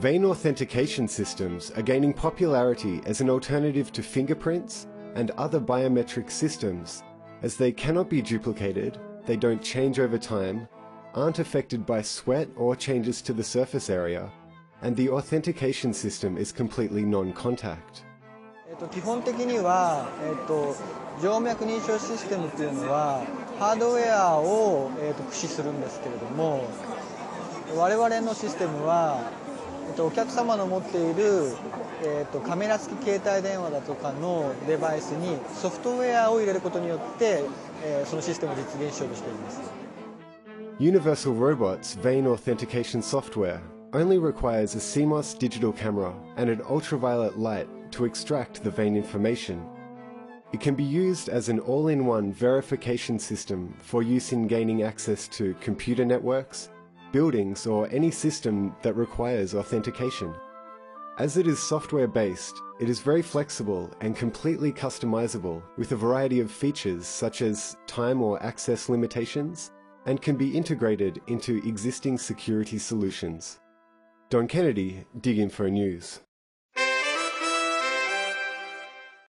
Vein authentication systems are gaining popularity as an alternative to fingerprints and other biometric systems, as they cannot be duplicated, they don't change over time, aren't affected by sweat or changes to the surface area, and the authentication system is completely non-contact. 基本的には、静脈認証システムというのはハードウェアを、駆使するんですけれども、我々のシステムは、お客様の持っている、カメラ付き携帯電話だとかのデバイスにソフトウェアを入れることによって、そのシステムを実現しようとしています。Universal Robots Vein Authentication Software only requires a CMOS digital camera and an ultraviolet light to extract the vein information. It can be used as an all-in-one verification system for use in gaining access to computer networks, buildings, or any system that requires authentication. As it is software-based, it is very flexible and completely customizable with a variety of features such as time or access limitations, and can be integrated into existing security solutions. Don Kennedy, DigInfo News.